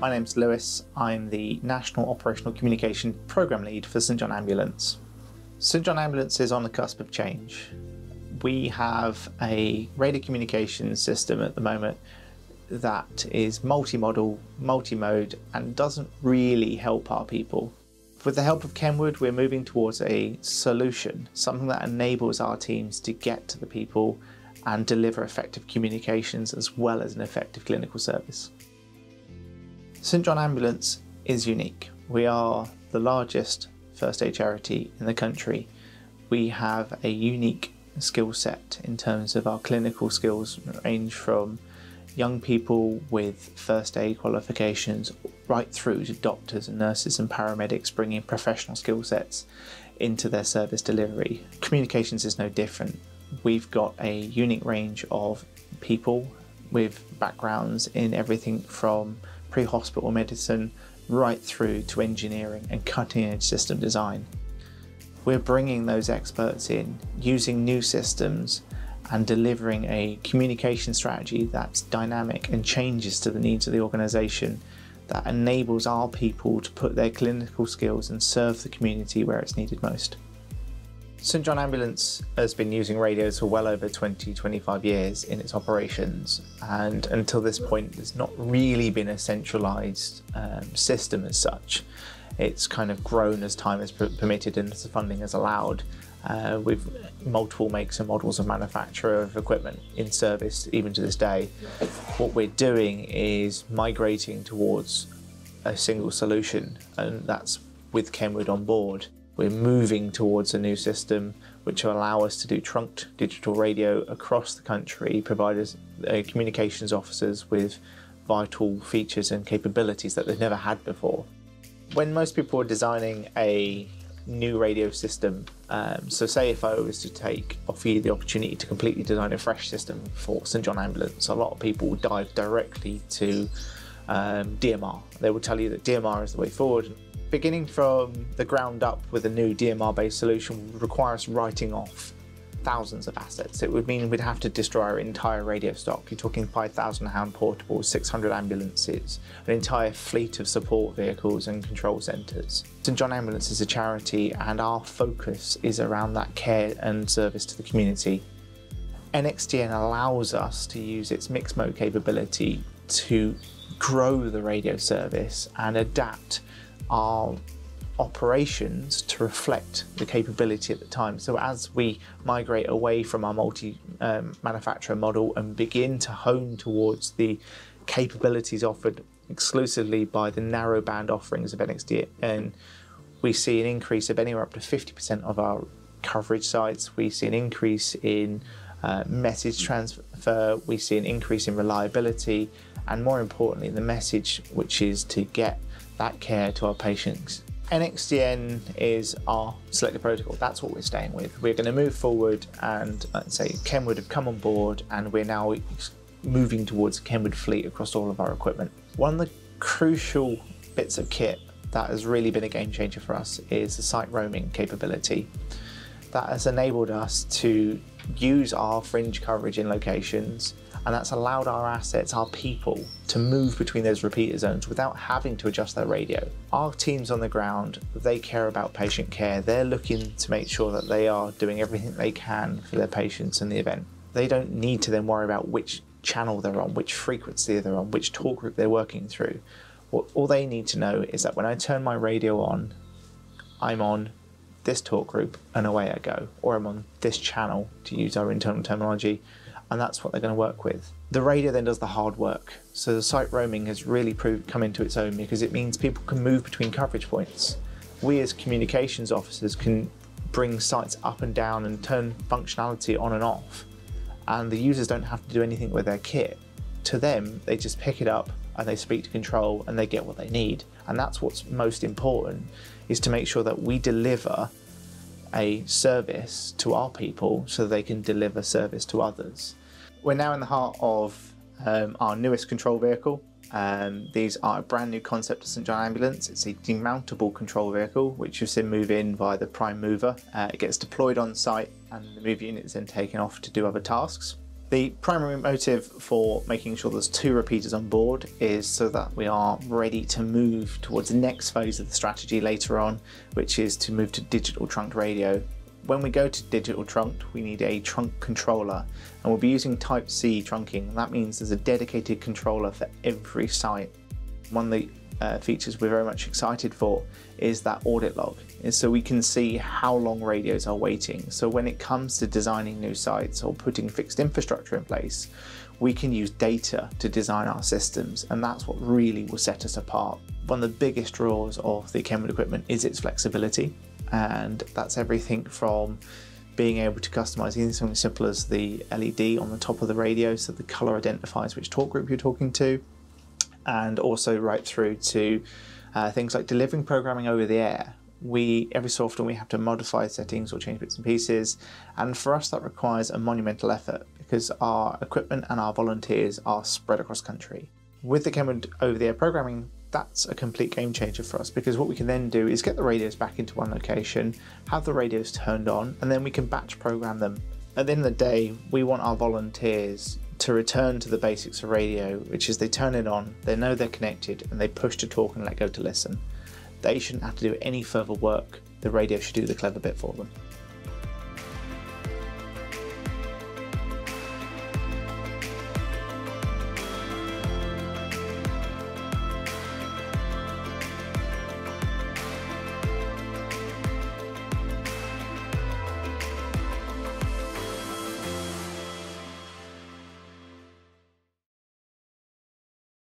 My name's Lewis. I'm the National Operational Communication Programme Lead for St. John Ambulance. St. John Ambulance is on the cusp of change. We have a radio communication system at the moment that is multimodal, multi-mode, and doesn't really help our people. With the help of Kenwood, we're moving towards a solution, something that enables our teams to get to the people and deliver effective communications as well as an effective clinical service. St. John Ambulance is unique. We are the largest first aid charity in the country. We have a unique skill set in terms of our clinical skills, range from young people with first aid qualifications right through to doctors and nurses and paramedics bringing professional skill sets into their service delivery. Communications is no different. We've got a unique range of people with backgrounds in everything from pre-hospital medicine right through to engineering and cutting-edge system design. We're bringing those experts in, using new systems and delivering a communication strategy that's dynamic and changes to the needs of the organisation, that enables our people to put their clinical skills and serve the community where it's needed most. St John Ambulance has been using radios for well over 20-25 years in its operations, and until this point there's not really been a centralised system as such. It's kind of grown as time is permitted and as the funding has allowed. We've multiple makes and models of manufacture of equipment in service even to this day. What we're doing is migrating towards a single solution, and that's with Kenwood on board. We're moving towards a new system which will allow us to do trunked digital radio across the country, provide communications officers with vital features and capabilities that they've never had before. When most people are designing a new radio system, so say if I was to offer you the opportunity to completely design a fresh system for St John Ambulance, a lot of people would dive directly to DMR. They will tell you that DMR is the way forward. Beginning from the ground up with a new DMR-based solution would require us writing off thousands of assets. It would mean we'd have to destroy our entire radio stock. You're talking 5,000-hound portables, 600 ambulances, an entire fleet of support vehicles and control centres. St John Ambulance is a charity, and our focus is around that care and service to the community. NXDN allows us to use its mixed mode capability to grow the radio service and adapt our operations to reflect the capability at the time. So as we migrate away from our multi-manufacturer model and begin to hone towards the capabilities offered exclusively by the narrow band offerings of NXDN, we see an increase of anywhere up to 50% of our coverage sites. We see an increase in message transfer. We see an increase in reliability, and more importantly, the message, which is to get that care to our patients. NXDN is our selected protocol. That's what we're staying with. We're going to move forward, and I'd say Kenwood have come on board, and we're now moving towards a Kenwood fleet across all of our equipment. One of the crucial bits of kit that has really been a game changer for us is the site roaming capability. That has enabled us to use our fringe coverage in locations, and that's allowed our assets, our people, to move between those repeater zones without having to adjust their radio. Our teams on the ground, they care about patient care. They're looking to make sure that they are doing everything they can for their patients in the event. They don't need to then worry about which channel they're on, which frequency they're on, which talk group they're working through. All they need to know is that when I turn my radio on, I'm on this talk group and away I go, or I'm on this channel, to use our internal terminology, and that's what they're going to work with. The radio then does the hard work. So the site roaming has really come into its own, because it means people can move between coverage points. We as communications officers can bring sites up and down and turn functionality on and off, and the users don't have to do anything with their kit. To them, they just pick it up and they speak to control and they get what they need. And that's what's most important, is to make sure that we deliver a service to our people so they can deliver service to others. We're now in the heart of our newest control vehicle. These are a brand new concept of St John Ambulance. It's a demountable control vehicle, which you've seen move in via the Prime Mover. It gets deployed on site, and the move unit is then taken off to do other tasks. The primary motive for making sure there's two repeaters on board is so that we are ready to move towards the next phase of the strategy later on, which is to move to digital trunked radio. When we go to digital trunked, we need a trunk controller, and we'll be using Type C trunking. That means there's a dedicated controller for every site. One of the features we're very much excited for is that audit log, and so we can see how long radios are waiting. So when it comes to designing new sites or putting fixed infrastructure in place, we can use data to design our systems, and that's what really will set us apart. One of the biggest draws of the Kenwood equipment is its flexibility. And that's everything from being able to customize even something as simple as the LED on the top of the radio, so the color identifies which talk group you're talking to, and also right through to things like delivering programming over the air. Every so often we have to modify settings or change bits and pieces, and for us that requires a monumental effort because our equipment and our volunteers are spread across country. With the Kenwood over the air programming, that's a complete game changer for us, because what we can then do is get the radios back into one location, have the radios turned on, and then we can batch program them. At the end of the day, we want our volunteers to return to the basics of radio, which is they turn it on, they know they're connected, and they push to talk and let go to listen. They shouldn't have to do any further work. The radio should do the clever bit for them.